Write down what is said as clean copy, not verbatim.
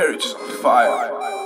carriages on fire.